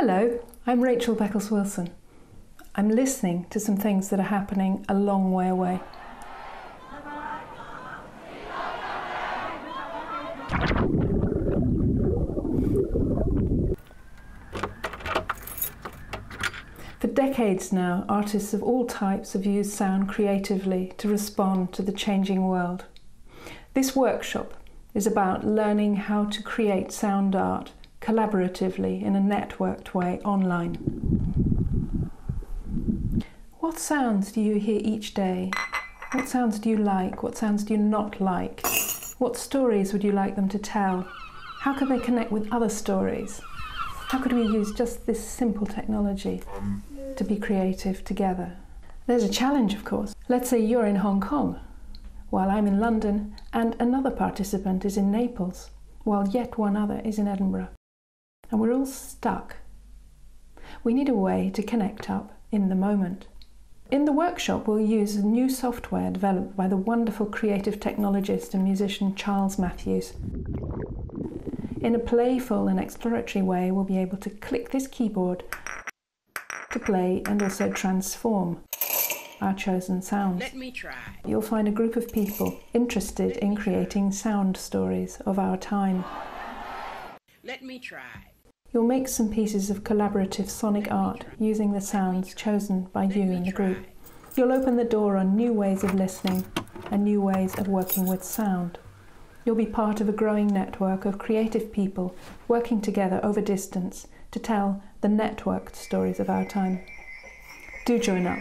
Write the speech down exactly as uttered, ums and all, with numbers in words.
Hello, I'm Rachel Beckles Willson. I'm listening to some things that are happening a long way away. For decades now, artists of all types have used sound creatively to respond to the changing world. This workshop is about learning how to create sound art collaboratively in a networked way online. What sounds do you hear each day? What sounds do you like? What sounds do you not like? What stories would you like them to tell? How can they connect with other stories? How could we use just this simple technology to be creative together? There's a challenge, of course. Let's say you're in Hong Kong, while I'm in London, and another participant is in Naples, while yet one other is in Edinburgh. And we're all stuck. We need a way to connect up in the moment. In the workshop, we'll use new software developed by the wonderful creative technologist and musician Charles Matthews. In a playful and exploratory way, we'll be able to click this keyboard to play and also transform our chosen sounds. Let me try. You'll find a group of people interested in creating sound stories of our time. Let me try. You'll make some pieces of collaborative sonic art using the sounds chosen by you and the group. You'll open the door on new ways of listening and new ways of working with sound. You'll be part of a growing network of creative people working together over distance to tell the networked stories of our time. Do join up.